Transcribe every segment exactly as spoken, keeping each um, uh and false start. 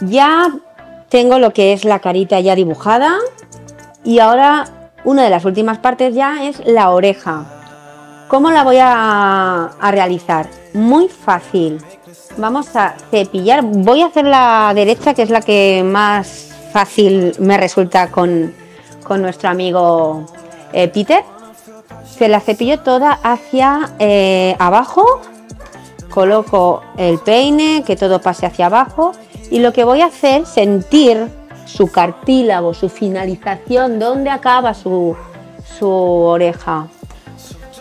Ya tengo lo que es la carita ya dibujada y ahora una de las últimas partes ya es la oreja. ¿Cómo la voy a, a realizar? Muy fácil. Vamos a cepillar. Voy a hacer la derecha, que es la que más fácil me resulta con, con nuestro amigo eh, Peter. Se la cepillo toda hacia eh, abajo. Coloco el peine, que todo pase hacia abajo. Y lo que voy a hacer es sentir su cartílago, su finalización, dónde acaba su, su oreja.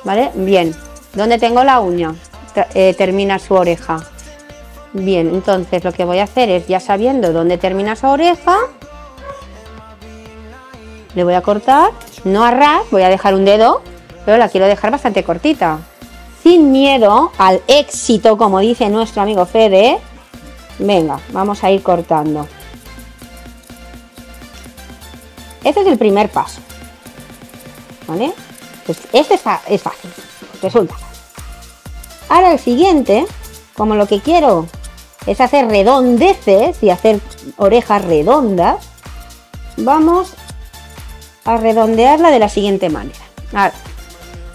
¿Vale? Bien, ¿dónde tengo la uña? Eh, termina su oreja. Bien, entonces lo que voy a hacer es, ya sabiendo dónde termina su oreja, le voy a cortar, no a ras, voy a dejar un dedo, pero la quiero dejar bastante cortita. Sin miedo al éxito, como dice nuestro amigo Fede, venga, vamos a ir cortando. Este es el primer paso, ¿vale? Pues este es fácil, resulta. Ahora el siguiente, como lo que quiero es hacer redondeces y hacer orejas redondas, vamos a redondearla de la siguiente manera. Ahora,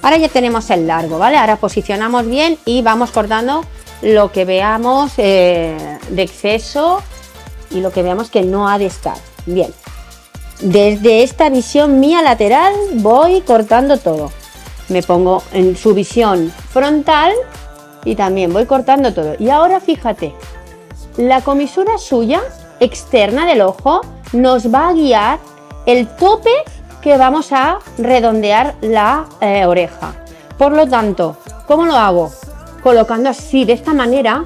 ahora ya tenemos el largo, ¿vale? Ahora posicionamos bien y vamos cortando lo que veamos eh, de exceso y lo que veamos que no ha de estar. Bien. Desde esta visión mía lateral voy cortando todo. Me pongo en su visión frontal y también voy cortando todo. Y ahora fíjate, la comisura suya, externa del ojo, nos va a guiar el tope que vamos a redondear la eh, oreja. Por lo tanto, ¿cómo lo hago? Colocando así, de esta manera,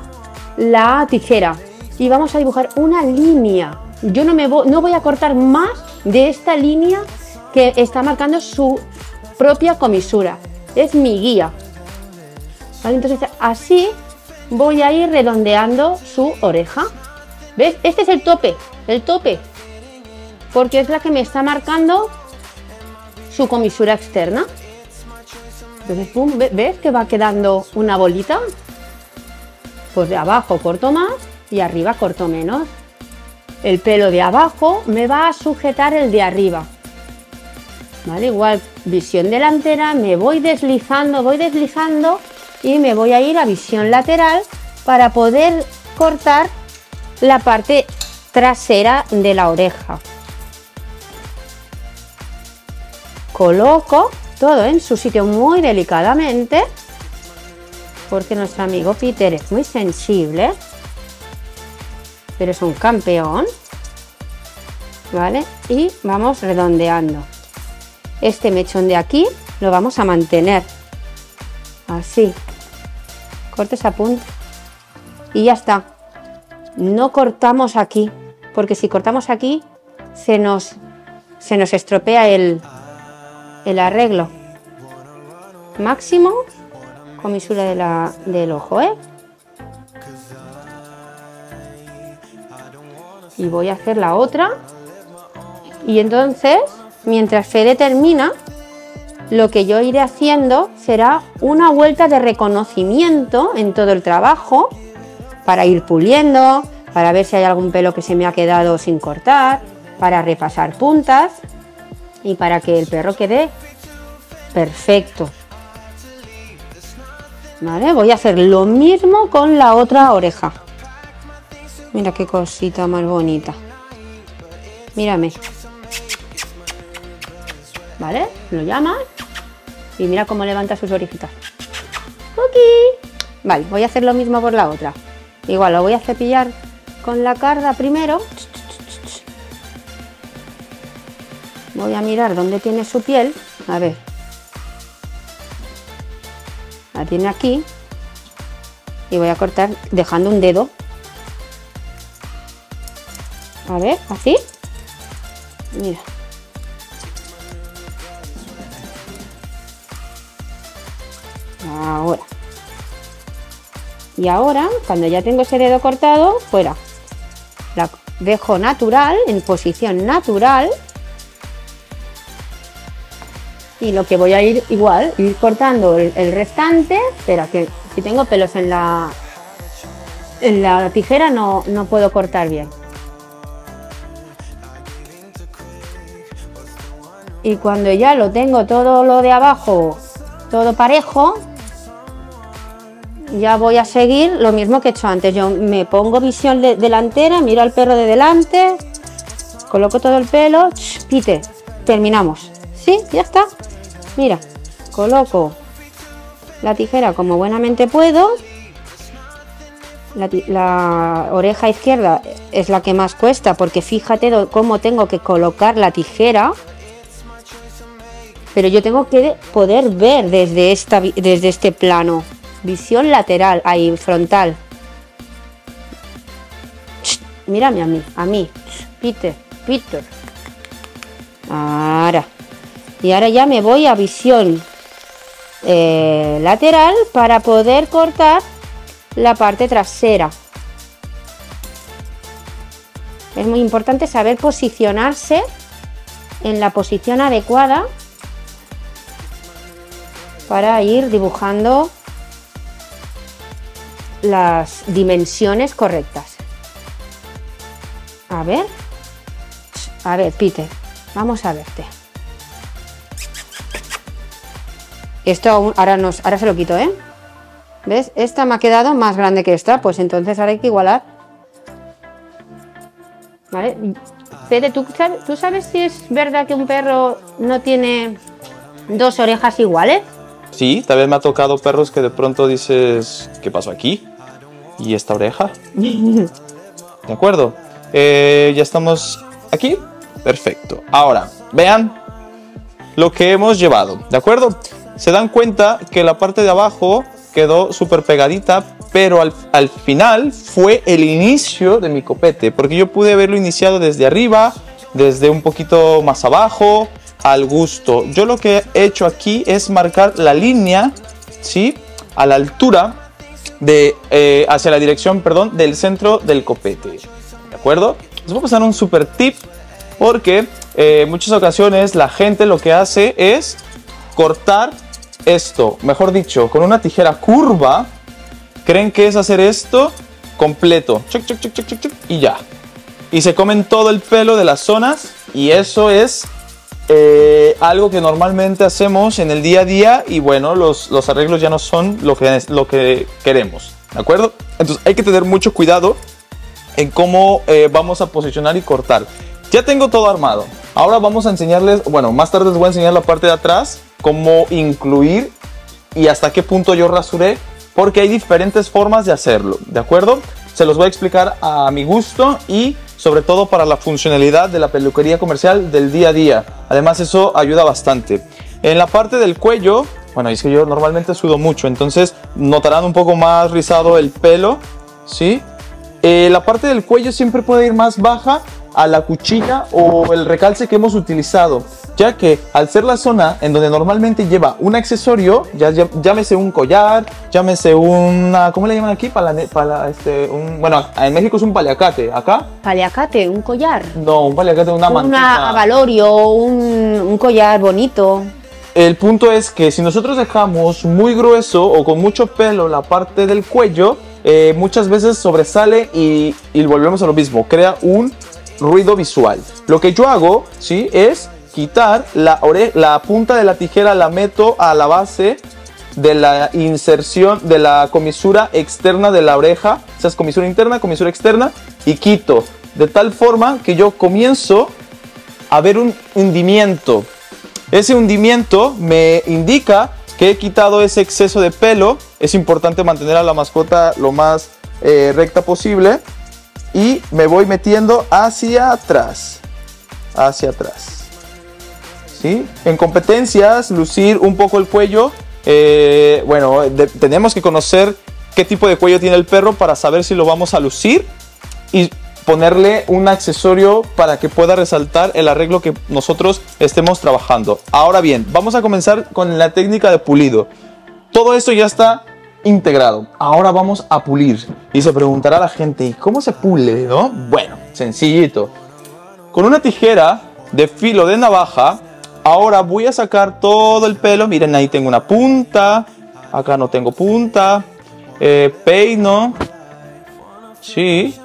la tijera. Y vamos a dibujar una línea. Yo no, me voy, no voy a cortar más de esta línea que está marcando su propia comisura. Es mi guía. ¿Vale? Entonces así voy a ir redondeando su oreja. ¿Ves? Este es el tope, el tope. Porque es la que me está marcando su comisura externa. Entonces, pum, ¿ves que va quedando una bolita? Pues de abajo corto más y arriba corto menos. El pelo de abajo me va a sujetar el de arriba. Vale, igual visión delantera, me voy deslizando, voy deslizando y me voy a ir a visión lateral para poder cortar la parte trasera de la oreja. Coloco todo en su sitio muy delicadamente porque nuestro amigo Peter es muy sensible. Pero es un campeón, ¿vale? Y vamos redondeando. Este mechón de aquí lo vamos a mantener. Así. Cortes a punta. Y ya está. No cortamos aquí. Porque si cortamos aquí, se nos, se nos estropea el, el arreglo. Máximo comisura de la, del ojo, ¿eh? Y voy a hacer la otra. Y entonces, mientras Fede termina, lo que yo iré haciendo será una vuelta de reconocimiento en todo el trabajo para ir puliendo, para ver si hay algún pelo que se me ha quedado sin cortar, para repasar puntas y para que el perro quede perfecto. Vale, voy a hacer lo mismo con la otra oreja. Mira qué cosita más bonita. Mírame. ¿Vale? Lo llamas. Y mira cómo levanta sus orejitas. ¡Puki! Vale, voy a hacer lo mismo por la otra. Igual lo voy a cepillar con la carda primero. Voy a mirar dónde tiene su piel. A ver. La tiene aquí. Y voy a cortar dejando un dedo. A ver, así. Mira. Ahora. Y ahora, cuando ya tengo ese dedo cortado, fuera. La dejo natural, en posición natural. Y lo que voy a ir igual, ir cortando el, el restante. Espera, que si tengo pelos en la, en la tijera no, no puedo cortar bien. y cuando ya lo tengo todo lo de abajo todo parejo, ya voy a seguir lo mismo que he hecho antes. Yo me pongo visión de delantera, miro al perro de delante, coloco todo el pelo, ch, pite, terminamos. Sí, ya está. Mira, coloco la tijera como buenamente puedo. La, la oreja izquierda es la que más cuesta, porque fíjate cómo tengo que colocar la tijera, pero yo tengo que poder ver desde, esta, desde este plano, visión lateral, ahí frontal. Ch, mírame a mí, a mí, ch, Peter, Peter. Ahora, y ahora ya me voy a visión eh, lateral para poder cortar la parte trasera. Es muy importante saber posicionarse en la posición adecuada para ir dibujando las dimensiones correctas. A ver, a ver, Peter, vamos a verte. Esto aún, ahora, nos, ahora se lo quito, ¿eh? ¿Ves? Esta me ha quedado más grande que esta, pues entonces ahora hay que igualar. ¿Vale? Fede, ¿tú sabes, ¿tú sabes si es verdad que un perro no tiene dos orejas iguales? Sí, tal vez me ha tocado perros que de pronto dices, ¿qué pasó aquí? ¿Y esta oreja? ¿De acuerdo? Eh, ya estamos aquí. Perfecto. Ahora, vean lo que hemos llevado, ¿de acuerdo? Se dan cuenta que la parte de abajo quedó súper pegadita, pero al, al final fue el inicio de mi copete, porque yo pude haberlo iniciado desde arriba, desde un poquito más abajo, al gusto. Yo lo que he hecho aquí es marcar la línea, ¿sí? A la altura, de, eh, hacia la dirección, perdón, del centro del copete, ¿de acuerdo? Les voy a pasar un súper tip, porque eh, en muchas ocasiones la gente lo que hace es cortar esto, mejor dicho, con una tijera curva, creen que es hacer esto completo, chuc, chuc, chuc, chuc, chuc, y ya. Y se comen todo el pelo de las zonas, y eso es eh, algo que normalmente hacemos en el día a día, y bueno, los, los arreglos ya no son lo que, lo que queremos, ¿de acuerdo? Entonces hay que tener mucho cuidado en cómo eh, vamos a posicionar y cortar. Ya tengo todo armado, ahora vamos a enseñarles, bueno, más tarde les voy a enseñar la parte de atrás, cómo incluir y hasta qué punto yo rasuré, porque hay diferentes formas de hacerlo, ¿de acuerdo? Se los voy a explicar a mi gusto y sobre todo para la funcionalidad de la peluquería comercial del día a día. Además eso ayuda bastante. En la parte del cuello, bueno, es que yo normalmente sudo mucho, entonces notarán un poco más rizado el pelo, ¿sí? Eh, la parte del cuello siempre puede ir más baja a la cuchilla o el recalce que hemos utilizado, ya que al ser la zona en donde normalmente lleva un accesorio, ya, ya, llámese un collar, llámese una, ¿cómo le llaman aquí? Para, para este, un, bueno, en México es un paliacate, acá. ¿Paliacate? ¿Un collar? No, un paliacate, una mantita. Un avalorio, un, un collar bonito. El punto es que si nosotros dejamos muy grueso o con mucho pelo la parte del cuello, eh, muchas veces sobresale y, y volvemos a lo mismo, crea un ruido visual. Lo que yo hago, ¿sí? Es quitar la, la punta de la tijera, la meto a la base de la inserción de la comisura externa de la oreja, o sea, es comisura interna, comisura externa, y quito, de tal forma que yo comienzo a ver un hundimiento. Ese hundimiento me indica que he quitado ese exceso de pelo. Es importante mantener a la mascota lo más eh, recta posible. Y me voy metiendo hacia atrás, hacia atrás, ¿sí? En competencias, lucir un poco el cuello, eh, bueno, de, tenemos que conocer qué tipo de cuello tiene el perro para saber si lo vamos a lucir y ponerle un accesorio para que pueda resaltar el arreglo que nosotros estemos trabajando. Ahora bien, vamos a comenzar con la técnica de pulido. Todo esto ya está integrado. Ahora vamos a pulir. Y se preguntará a la gente, ¿y cómo se pule, no? Bueno, sencillito. Con una tijera de filo de navaja, ahora voy a sacar todo el pelo. Miren, ahí tengo una punta. Acá no tengo punta. Eh, peino. Sí.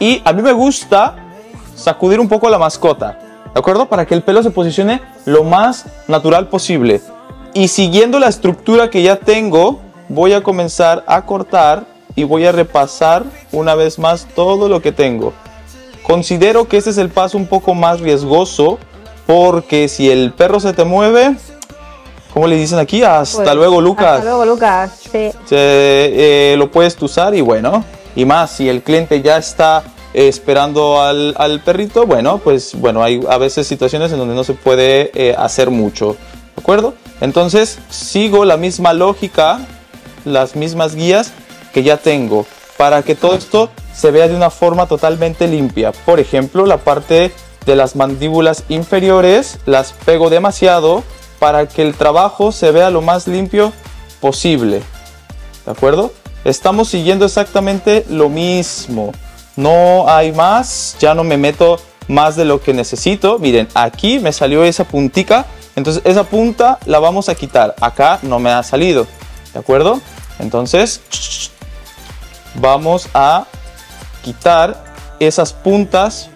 Y a mí me gusta sacudir un poco a la mascota. ¿de acuerdo? Para que el pelo se posicione lo más natural posible. Y siguiendo la estructura que ya tengo, voy a comenzar a cortar y voy a repasar una vez más todo lo que tengo. Considero que este es el paso un poco más riesgoso, porque si el perro se te mueve, ¿cómo le dicen aquí? Hasta pues, luego, Lucas. Hasta luego, Lucas. Sí. Se, eh, lo puedes tuzar y bueno, y más, si el cliente ya está esperando al, al perrito, bueno, pues bueno, hay a veces situaciones en donde no se puede eh, hacer mucho, ¿de acuerdo? Entonces, sigo la misma lógica, las mismas guías que ya tengo, para que todo esto se vea de una forma totalmente limpia. Por ejemplo, la parte de las mandíbulas inferiores las pego demasiado para que el trabajo se vea lo más limpio posible, ¿de acuerdo? Estamos siguiendo exactamente lo mismo. No hay más, ya no me meto más de lo que necesito. Miren, aquí me salió esa puntica, entonces esa punta la vamos a quitar. Acá no me ha salido, ¿de acuerdo? Entonces vamos a quitar esas puntas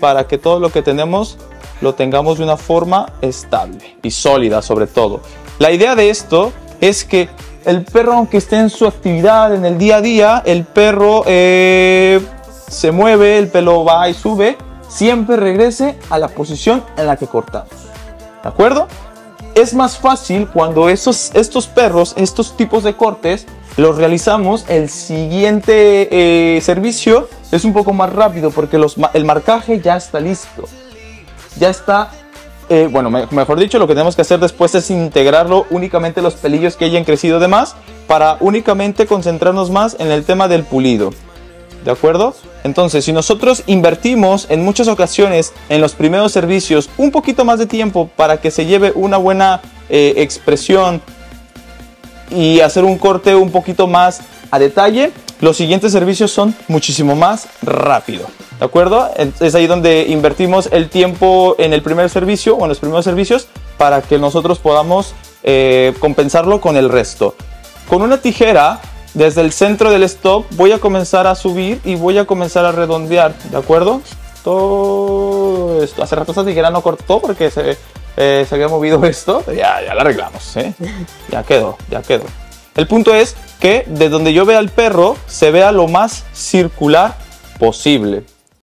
para que todo lo que tenemos lo tengamos de una forma estable y sólida sobre todo. La idea de esto es que el perro, aunque esté en su actividad en el día a día, el perro eh, se mueve, el pelo va y sube, siempre regrese a la posición en la que cortamos, ¿de acuerdo? Es más fácil cuando esos, estos perros, estos tipos de cortes, los realizamos. El siguiente eh, servicio es un poco más rápido porque los, el marcaje ya está listo. Ya está... Eh, bueno, mejor dicho, lo que tenemos que hacer después es integrarlo únicamente los pelillos que hayan crecido de más para únicamente concentrarnos más en el tema del pulido, ¿de acuerdo? Entonces, si nosotros invertimos en muchas ocasiones en los primeros servicios un poquito más de tiempo para que se lleve una buena eh, expresión y hacer un corte un poquito más a detalle, los siguientes servicios son muchísimo más rápido, ¿de acuerdo? Es ahí donde invertimos el tiempo en el primer servicio o en los primeros servicios para que nosotros podamos eh, compensarlo con el resto. Con una tijera, desde el centro del stop, voy a comenzar a subir y voy a comenzar a redondear, ¿de acuerdo? Todo esto. Hace rato esta tijera no cortó porque se, eh, se había movido esto. Ya, ya la arreglamos, ¿eh? Ya quedó, ya quedó. El punto es que de donde yo vea al perro se vea lo más circular posible.